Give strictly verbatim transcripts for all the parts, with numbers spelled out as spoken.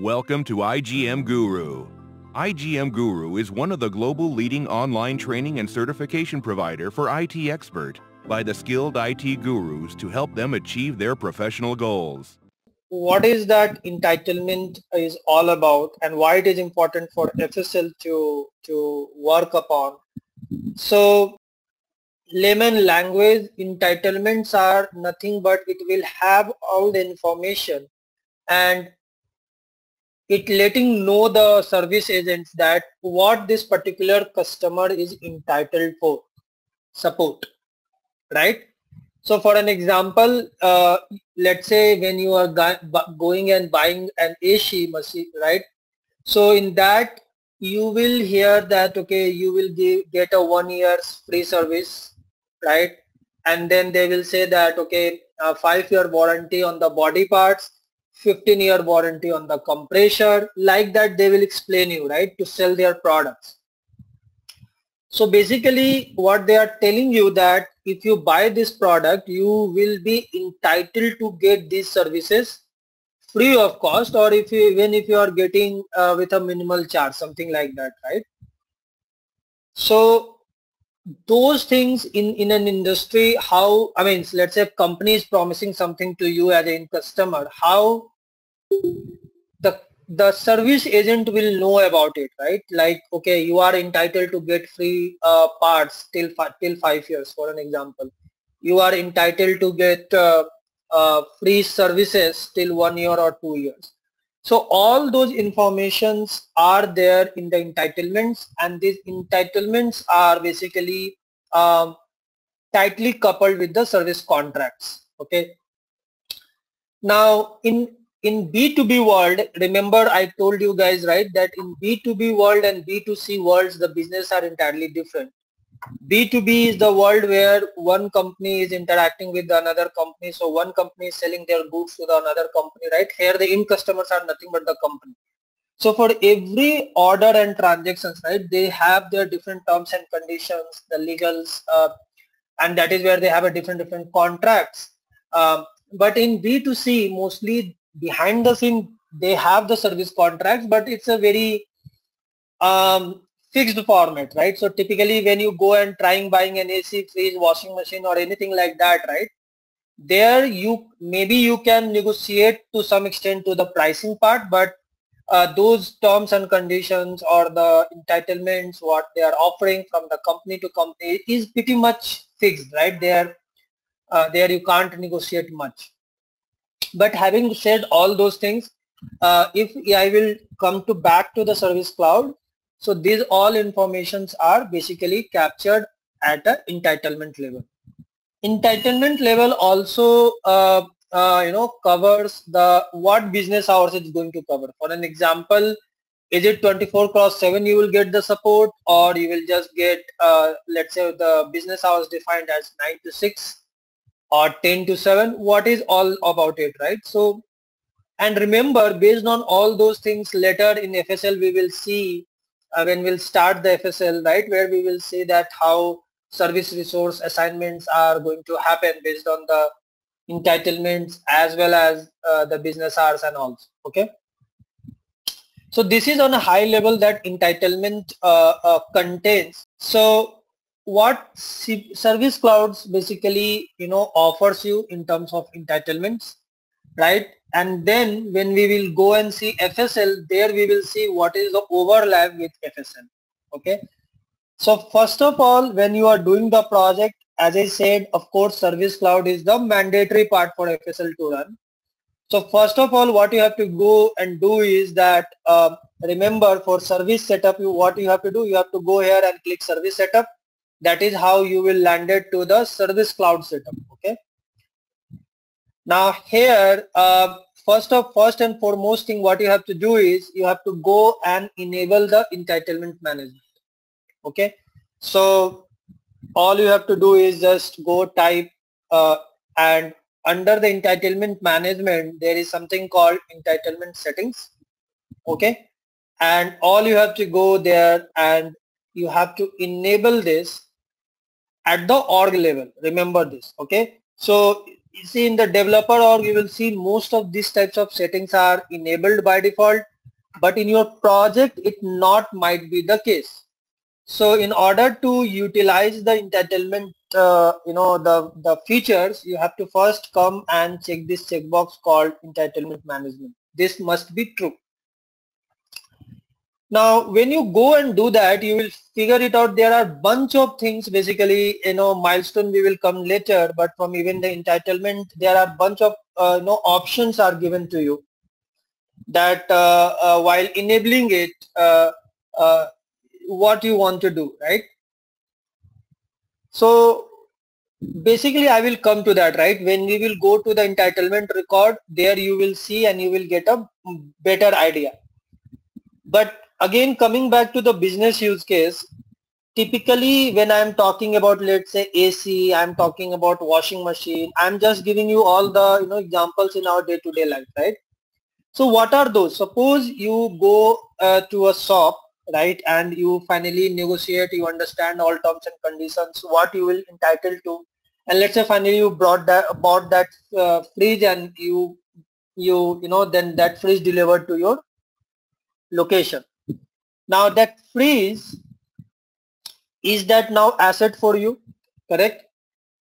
Welcome to I G M Guru. I G M Guru is one of the global leading online training and certification provider for I T expert by the skilled I T gurus to help them achieve their professional goals. What is that entitlement is all about and why it is important for F S L to, to work upon? So, layman language, entitlements are nothing but it will have all the information and it letting know the service agents that what this particular customer is entitled for support, right? So for an example, uh, let's say when you are going and buying an A C machine, right? So in that you will hear that, okay, you will give, get a one year's free service, right? And then they will say that, okay, a five year warranty on the body parts, fifteen year warranty on the compressor, like that they will explain you, right, to sell their products. So basically what they are telling you that if you buy this product, you will be entitled to get these services free of cost, or if you, even if you are getting uh, with a minimal charge, something like that, right? So those things in, in an industry, how, I mean, let's say a company is promising something to you as a customer, how the, the service agent will know about it, right? Like, okay, you are entitled to get free uh, parts till, fi till five years, for an example. You are entitled to get uh, uh, free services till one year or two years. So all those informations are there in the entitlements, and these entitlements are basically um, tightly coupled with the service contracts. Okay. Now in in B two B world, remember I told you guys, right, that in B two B world and B two C worlds the business are entirely different. B two B is the world where one company is interacting with another company, so one company is selling their goods to the another company, right? Here the end customers are nothing but the company. So for every order and transactions, right, they have their different terms and conditions, the legals, uh, and that is where they have a different different contracts. Um, but in B two C, mostly behind the scene, they have the service contracts, but it's a very um, fixed format, right? So typically when you go and trying buying an A C, fridge, washing machine or anything like that, right, there you maybe you can negotiate to some extent to the pricing part, but uh, those terms and conditions or the entitlements, what they are offering from the company to company is pretty much fixed, right? There, uh, there you can't negotiate much. But having said all those things, uh, if I will come to back to the service cloud, so these all informations are basically captured at an entitlement level. Entitlement level also, uh, uh, you know, covers the what business hours it's going to cover. For an example, is it twenty-four cross seven you will get the support, or you will just get, uh, let's say the business hours defined as nine to six or ten to seven, what is all about it, right? So, and remember, based on all those things later in F S L, we will see Uh, when we'll start the F S L, right, where we will see that how service resource assignments are going to happen based on the entitlements as well as uh, the business hours and all, okay? So this is on a high level that entitlement uh, uh, contains. So what C service clouds basically, you know, offers you in terms of entitlements, right? And then when we will go and see F S L, there we will see what is the overlap with F S L, okay? So first of all, when you are doing the project, as I said, of course, service cloud is the mandatory part for F S L to run. So first of all, what you have to go and do is that, uh, remember for service setup, you, what you have to do, you have to go here and click service setup. That is how you will land it to the service cloud setup, okay? Now here, uh, first of first and foremost thing what you have to do is you have to go and enable the entitlement management, okay? So all you have to do is just go type uh, and under the entitlement management there is something called entitlement settings, okay? And all you have to go there and you have to enable this at the org level, remember this, okay? So You'll see in the developer org, you will see most of these types of settings are enabled by default, but in your project it not might be the case. So in order to utilize the entitlement, uh, you know, the, the features, you have to first come and check this checkbox called entitlement management. This must be true. Now, when you go and do that, you will figure it out. There are a bunch of things, basically, you know, milestone we will come later, but from even the entitlement, there are a bunch of, uh, you know, options are given to you that uh, uh, while enabling it, uh, uh, what you want to do, right? So basically, I will come to that, right? When we will go to the entitlement record, there you will see and you will get a better idea. But again, coming back to the business use case, typically when I'm talking about, let's say, A C, I'm talking about washing machine, I'm just giving you all the, you know, examples in our day-to-day life, right? So what are those? Suppose you go uh, to a shop, right, and you finally negotiate, you understand all terms and conditions, what you will entitle to, and let's say finally you brought that, bought that uh, fridge and you, you, you know, then that fridge delivered to your location. Now that freeze, is that now asset for you, correct?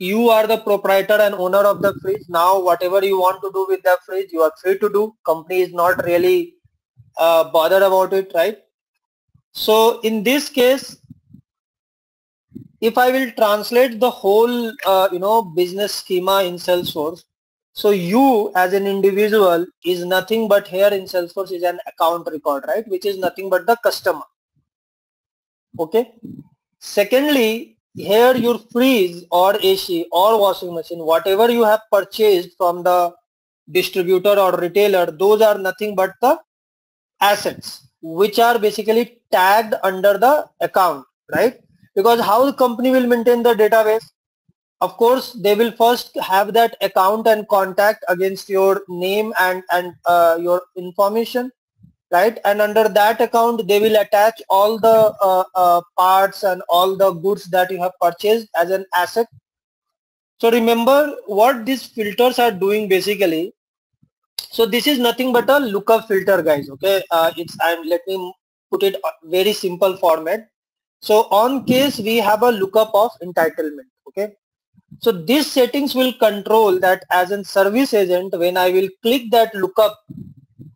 You are the proprietor and owner of the freeze. Now whatever you want to do with the freeze, you are free to do. Company is not really uh, bothered about it, right? So in this case, if I will translate the whole uh, you know, business schema in Salesforce, so you as an individual is nothing but here in Salesforce is an account record, right? Which is nothing but the customer, okay? Secondly, here your freeze or A C or washing machine, whatever you have purchased from the distributor or retailer, those are nothing but the assets, which are basically tagged under the account, right? Because how the company will maintain the database? Of course, they will first have that account and contact against your name and, and uh, your information, right? And under that account, they will attach all the uh, uh, parts and all the goods that you have purchased as an asset. So remember what these filters are doing basically. So this is nothing but a lookup filter, guys, okay? Uh, it's, and let me put it very simple format. So on case, we have a lookup of entitlement, okay? So these settings will control that as a service agent, when I will click that lookup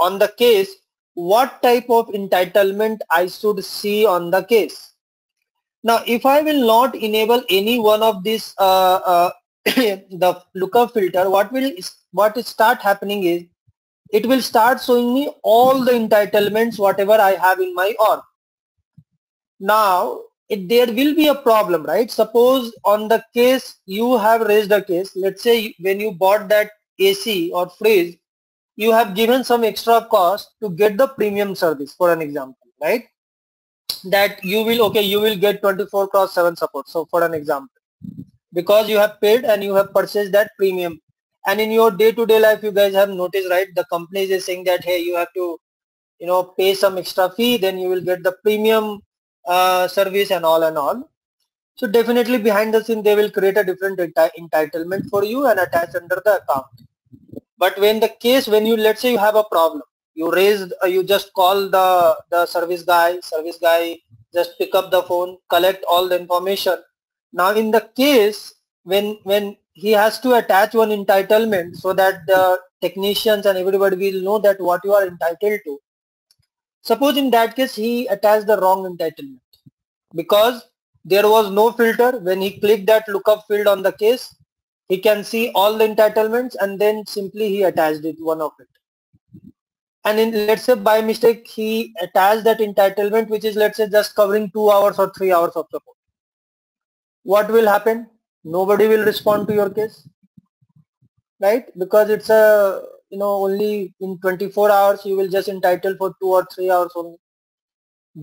on the case, what type of entitlement I should see on the case. Now, if I will not enable any one of these, uh, uh, the lookup filter, what will what start happening is, it will start showing me all the entitlements, whatever I have in my org. Now, It, there will be a problem, right? Suppose on the case you have raised a case, let's say when you bought that A C or fridge, you have given some extra cost to get the premium service, for an example, right? That you will, okay, you will get twenty-four cross seven support. So for an example, because you have paid and you have purchased that premium, and in your day-to-day life, you guys have noticed, right? The company is saying that, hey, you have to, you know, pay some extra fee, then you will get the premium Uh, service and all and all. So definitely behind the scene, they will create a different enti entitlement for you and attach under the account. But when the case, when you, let's say you have a problem, you raised, uh, you just call the, the service guy, service guy just pick up the phone, collect all the information. Now in the case, when, when he has to attach one entitlement so that the technicians and everybody will know that what you are entitled to. Suppose in that case, he attached the wrong entitlement because there was no filter. When he clicked that lookup field on the case, he can see all the entitlements and then simply he attached it, one of it. And in, let's say by mistake, he attached that entitlement, which is, let's say, just covering two hours or three hours of support. What will happen? Nobody will respond to your case, right? Because it's a, you know, only in twenty-four hours, you will just entitle for two or three hours only.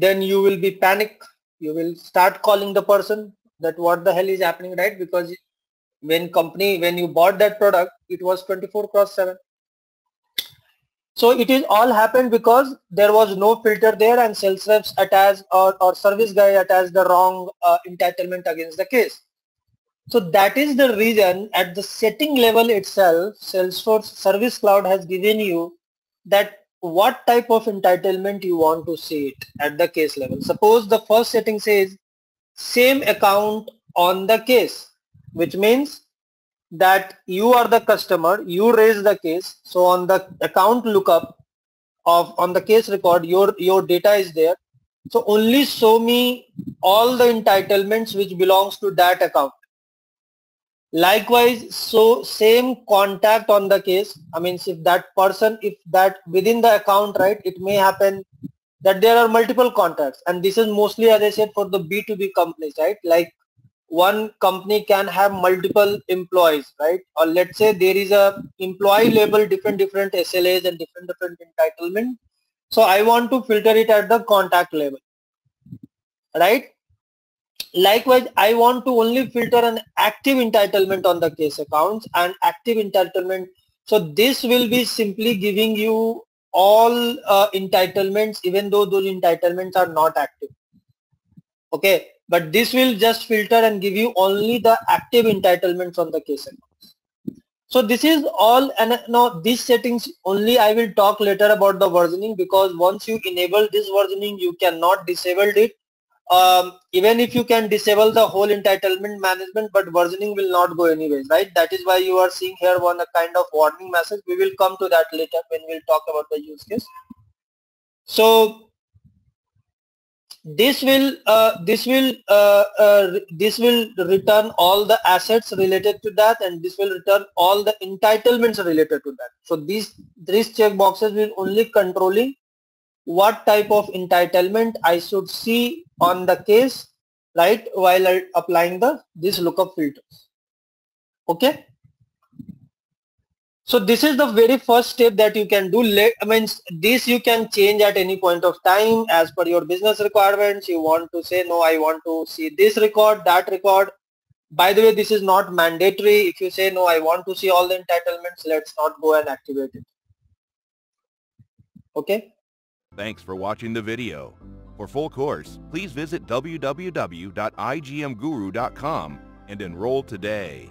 Then you will be panic. You will start calling the person that what the hell is happening, right? Because when company, when you bought that product, it was twenty-four cross seven. So it is all happened because there was no filter there and sales reps attached or, or service guy attached the wrong uh, entitlement against the case. So that is the reason at the setting level itself, Salesforce Service Cloud has given you that what type of entitlement you want to see it at the case level. Suppose the first setting says same account on the case, which means that you are the customer, you raise the case. So on the account lookup of on the case record, your, your data is there. So only show me all the entitlements which belongs to that account. Likewise, so same contact on the case. I mean, if that person, if that within the account, right, it may happen that there are multiple contacts. And this is mostly, as I said, for the B two B companies, right? Like one company can have multiple employees, right? Or let's say there is a employee label, different, different S L As and different, different entitlement. So I want to filter it at the contact level, right? Likewise, I want to only filter an active entitlement on the case accounts and active entitlement. So this will be simply giving you all uh, entitlements, even though those entitlements are not active. Okay, but this will just filter and give you only the active entitlements on the case accounts. So this is all, and now these settings only I will talk later about the versioning, because once you enable this versioning, you cannot disable it. Um, even if you can disable the whole entitlement management, but versioning will not go anyways, right? That is why you are seeing here one a kind of warning message. We will come to that later when we'll talk about the use case. So this will uh, this will uh, uh, this will return all the assets related to that, and this will return all the entitlements related to that. So these these checkboxes will only controlling what type of entitlement I should see on the case, right, while applying the this lookup filters. Okay, so this is the very first step that you can do. I mean, this you can change at any point of time as per your business requirements. You want to say, no, I want to see this record, that record. By the way, this is not mandatory. If you say, no, I want to see all the entitlements, let's not go and activate it. Okay, thanks for watching the video. For full course, please visit w w w dot I G M guru dot com and enroll today.